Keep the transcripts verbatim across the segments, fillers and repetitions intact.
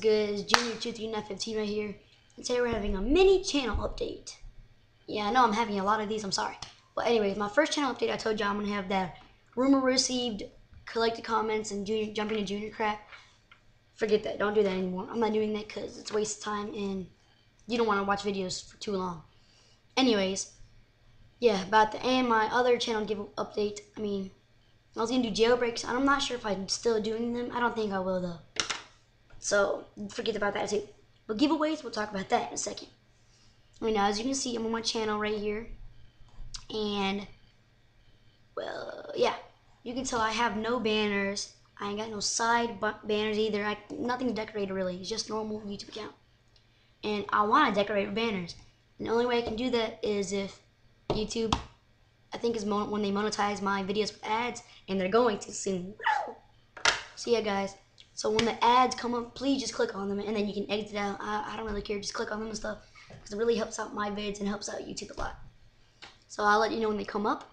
good? It's junior two three nine one five right here. And today we're having a mini channel update. Yeah, I know I'm having a lot of these, I'm sorry. But anyways, my first channel update, I told you I'm going to have that rumor received, collected comments, and junior, jumping to junior crap. Forget that. Don't do that anymore. I'm not doing that because it's a waste of time and you don't want to watch videos for too long. Anyways, yeah, about the, and my other channel give update, I mean, I was going to do jailbreaks. I'm not sure if I'm still doing them. I don't think I will, though. So, forget about that, too. But giveaways, we'll talk about that in a second. Right now, as you can see, I'm on my channel right here. And, well, yeah. You can tell I have no banners. I ain't got no side banners either. I, nothing decorated, really. It's just normal YouTube account. And I want to decorate banners. And the only way I can do that is if YouTube... I think is when they monetize my videos with ads, and they're going to soon. So yeah, guys. So when the ads come up, please just click on them, and then you can exit out. I, I don't really care. Just click on them and stuff, because it really helps out my vids and helps out YouTube a lot. So I'll let you know when they come up.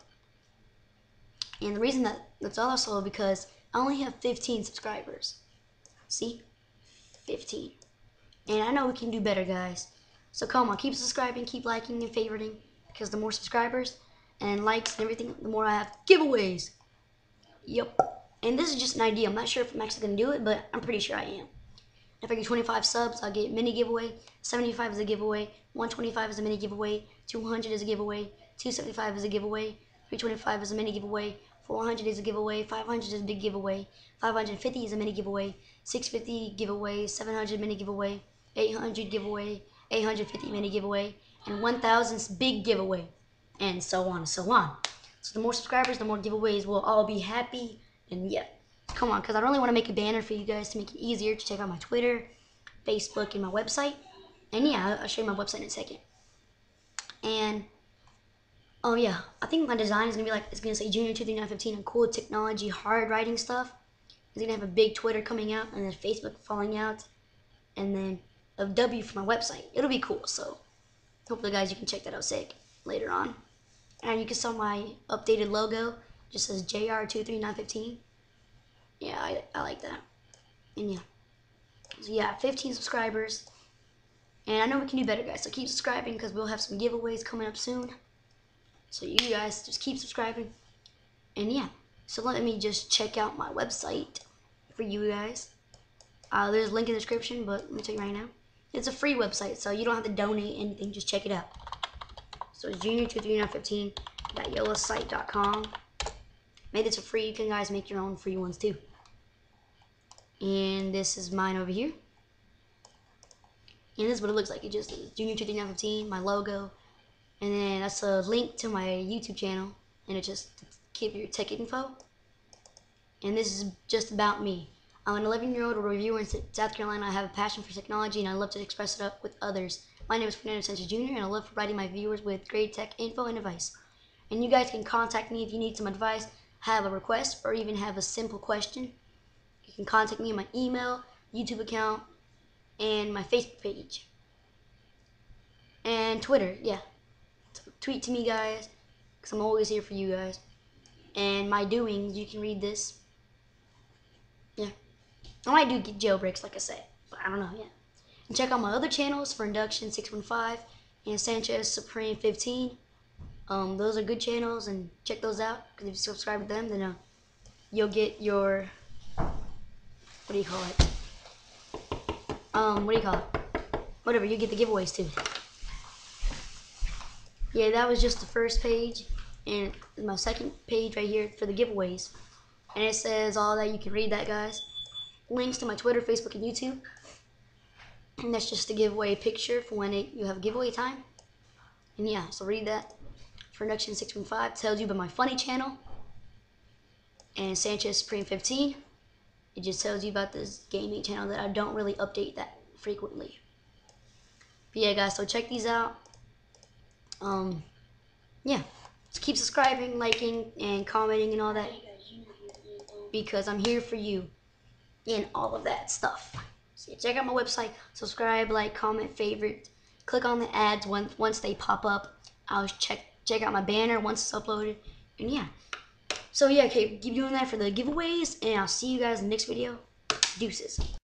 And the reason that that's also because I only have fifteen subscribers. See, fifteen. And I know we can do better, guys. So come on, keep subscribing, keep liking and favoriting, because the more subscribers and likes and everything, the more I have giveaways. Yep. And this is just an idea. I'm not sure if I'm actually going to do it, but I'm pretty sure I am. If I get twenty-five subs, I'll get mini giveaway. seventy-five is a giveaway. one twenty-five is a mini giveaway. two hundred is a giveaway. two seventy-five is a giveaway. three twenty-five is a mini giveaway. four hundred is a giveaway. five hundred is a big giveaway. five hundred fifty is a mini giveaway. six fifty giveaway. seven hundred mini giveaway. eight hundred giveaway. eight hundred fifty mini giveaway. And one thousand big giveaway. And so on and so on. So the more subscribers, the more giveaways. We'll all be happy. And yeah, come on, because I really want to make a banner for you guys to make it easier to check out my Twitter, Facebook, and my website. And yeah, I'll show you my website in a second. And oh yeah, I think my design is gonna be like, it's gonna say Junior two three nine one five and cool technology, hard writing stuff. It's gonna have a big Twitter coming out, and then Facebook falling out, and then a W for my website. It'll be cool. So hopefully, guys, you can check that out sick later on. And you can saw my updated logo. It just says J R two three nine one five. Yeah, I, I like that. And yeah. So yeah, fifteen subscribers. And I know we can do better, guys. So keep subscribing, because we'll have some giveaways coming up soon. So you guys just keep subscribing. And yeah. So let me just check out my website for you guys. Uh, there's a link in the description, but let me tell you right now. It's a free website, so you don't have to donate anything. Just check it out. So it's junior two three nine one five dot yolasite dot com. Made this for free. You can guys make your own free ones too. And this is mine over here. And this is what it looks like. It just is junior two three nine one five, my logo. And then that's a link to my YouTube channel. And it just keep your tech info. And this is just about me. I'm an eleven year old reviewer in South Carolina. I have a passion for technology and I love to express it up with others. My name is Fernando Sanchez Junior and I love providing my viewers with great tech info and advice. And you guys can contact me if you need some advice, have a request, or even have a simple question. You can contact me on my email, YouTube account, and my Facebook page. And Twitter, yeah. So tweet to me, guys, because I'm always here for you guys. And my doings, you can read this. Yeah. I might do get jailbreaks, like I said, but I don't know yet. And check out my other channels, FernDuction six one five and Sanchez Supreme fifteen. Um, those are good channels, and check those out. Because if you subscribe to them, then uh, you'll get your, what do you call it? Um, what do you call it? Whatever, you get the giveaways too. Yeah, that was just the first page, and my second page right here for the giveaways. And it says all that. You can read that, guys. Links to my Twitter, Facebook, and YouTube. And that's just a giveaway picture for when it, you have giveaway time. And yeah, so read that. FernDuction six one five tells you about my funny channel. And Sanchez Supreme fifteen. It just tells you about this gaming channel that I don't really update that frequently. But yeah, guys, so check these out. Um, yeah. Just keep subscribing, liking, and commenting and all that. Because I'm here for you. And all of that stuff. So yeah, check out my website, subscribe, like, comment, favorite, click on the ads once once they pop up. I'll check check out my banner once it's uploaded, and yeah. So yeah, okay, keep doing that for the giveaways, and I'll see you guys in the next video. Deuces.